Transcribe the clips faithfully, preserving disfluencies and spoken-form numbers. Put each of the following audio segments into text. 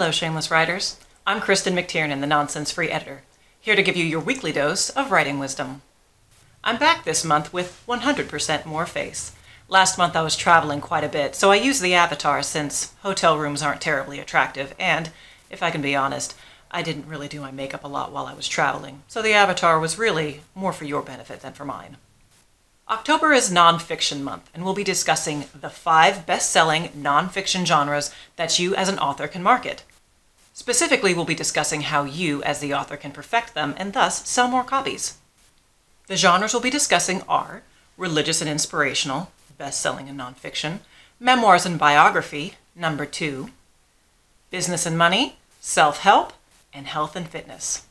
Hello, Shameless Writers. I'm Kristen McTiernan, the Nonsense Free Editor, here to give you your weekly dose of writing wisdom. I'm back this month with one hundred percent More Face. Last month I was traveling quite a bit, so I used the avatar since hotel rooms aren't terribly attractive, and, if I can be honest, I didn't really do my makeup a lot while I was traveling, so the avatar was really more for your benefit than for mine. October is Nonfiction Month, and we'll be discussing the five best-selling nonfiction genres that you as an author can market. Specifically, we'll be discussing how you as the author can perfect them and thus sell more copies. The genres we'll be discussing are religious and inspirational, best-selling and nonfiction, memoirs and biography, number two, business and money, self-help, and health and fitness.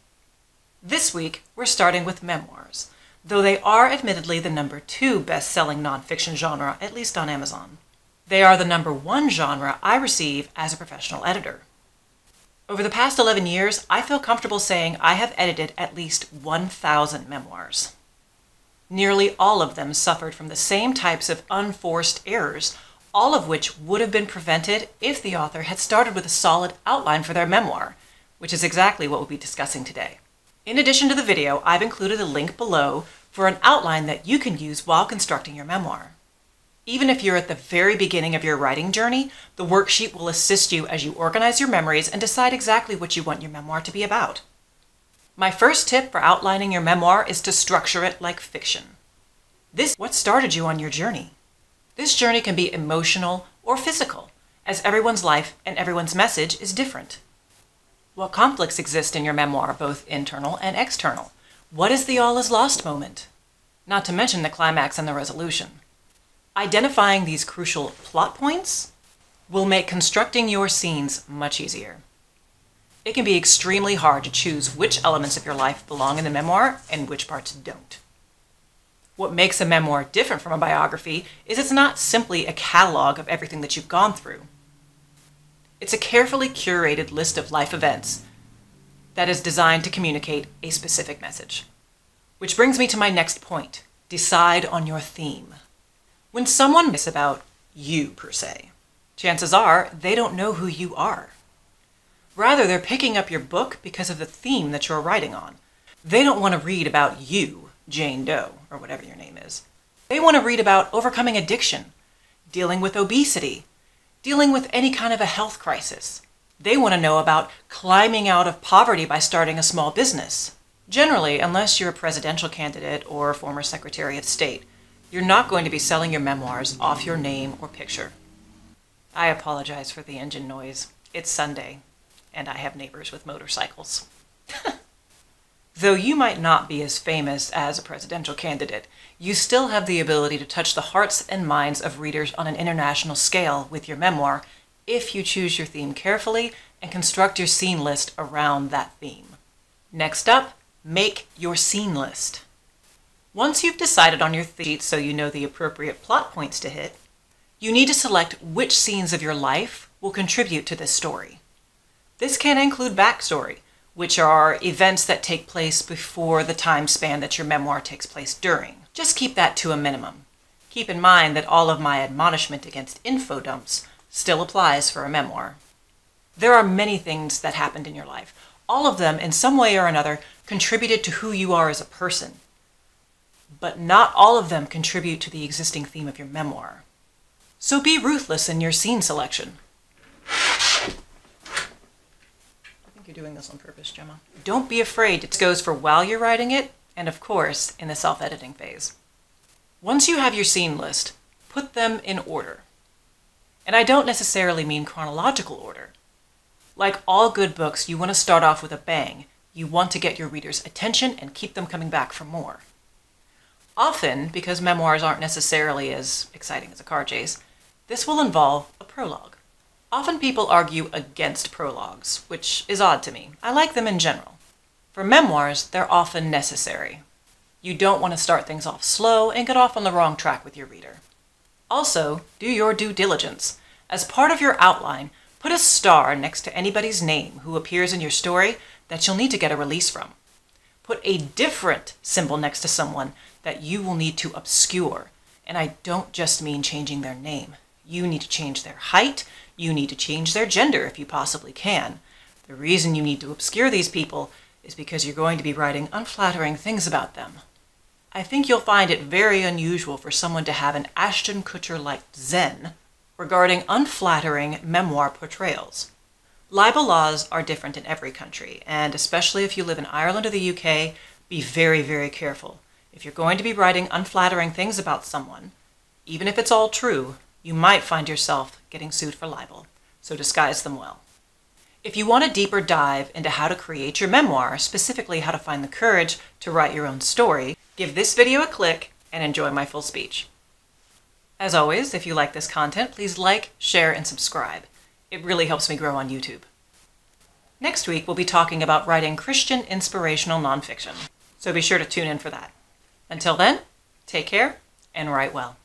This week, we're starting with memoirs, though they are admittedly the number two best-selling nonfiction genre, at least on Amazon. They are the number one genre I receive as a professional editor. Over the past eleven years, I feel comfortable saying I have edited at least one thousand memoirs. Nearly all of them suffered from the same types of unforced errors, all of which would have been prevented if the author had started with a solid outline for their memoir, which is exactly what we'll be discussing today. In addition to the video, I've included a link below for an outline that you can use while constructing your memoir. Even if you're at the very beginning of your writing journey, the worksheet will assist you as you organize your memories and decide exactly what you want your memoir to be about. My first tip for outlining your memoir is to structure it like fiction. This is what started you on your journey. This journey can be emotional or physical, as everyone's life and everyone's message is different. What conflicts exist in your memoir, both internal and external? What is the all is lost moment? Not to mention the climax and the resolution. Identifying these crucial plot points will make constructing your scenes much easier. It can be extremely hard to choose which elements of your life belong in the memoir and which parts don't. What makes a memoir different from a biography is it's not simply a catalog of everything that you've gone through. It's a carefully curated list of life events that is designed to communicate a specific message. Which brings me to my next point. Decide on your theme. When someone writes about you, per se, chances are they don't know who you are. Rather, they're picking up your book because of the theme that you're writing on. They don't want to read about you, Jane Doe, or whatever your name is. They want to read about overcoming addiction, dealing with obesity, dealing with any kind of a health crisis. They want to know about climbing out of poverty by starting a small business. Generally, unless you're a presidential candidate or a former Secretary of State, you're not going to be selling your memoirs off your name or picture. I apologize for the engine noise. It's Sunday, and I have neighbors with motorcycles. Though you might not be as famous as a presidential candidate, you still have the ability to touch the hearts and minds of readers on an international scale with your memoir if you choose your theme carefully and construct your scene list around that theme. Next up, make your scene list. Once you've decided on your theme so you know the appropriate plot points to hit, you need to select which scenes of your life will contribute to this story. This can include backstory, which are events that take place before the time span that your memoir takes place during. Just keep that to a minimum. Keep in mind that all of my admonishment against info dumps still applies for a memoir. There are many things that happened in your life. All of them, in some way or another, contributed to who you are as a person. But not all of them contribute to the existing theme of your memoir. So be ruthless in your scene selection. You're doing this on purpose, Gemma. Don't be afraid. It goes for while you're writing it, and of course, in the self-editing phase. Once you have your scene list, put them in order. And I don't necessarily mean chronological order. Like all good books, you want to start off with a bang. You want to get your readers' attention and keep them coming back for more. Often, because memoirs aren't necessarily as exciting as a car chase, this will involve a prologue. Often people argue against prologues, which is odd to me. I like them in general. For memoirs, they're often necessary. You don't want to start things off slow and get off on the wrong track with your reader. Also, do your due diligence. As part of your outline, put a star next to anybody's name who appears in your story that you'll need to get a release from. Put a different symbol next to someone that you will need to obscure. And I don't just mean changing their name. You need to change their height. You need to change their gender if you possibly can. The reason you need to obscure these people is because you're going to be writing unflattering things about them. I think you'll find it very unusual for someone to have an Ashton Kutcher-like zen regarding unflattering memoir portrayals. Libel laws are different in every country, and especially if you live in Ireland or the U K, be very, very careful. If you're going to be writing unflattering things about someone, even if it's all true, you might find yourself getting sued for libel, so disguise them well. If you want a deeper dive into how to create your memoir, specifically how to find the courage to write your own story, give this video a click and enjoy my full speech. As always, if you like this content, please like, share, and subscribe. It really helps me grow on YouTube. Next week, we'll be talking about writing Christian inspirational nonfiction, so be sure to tune in for that. Until then, take care and write well.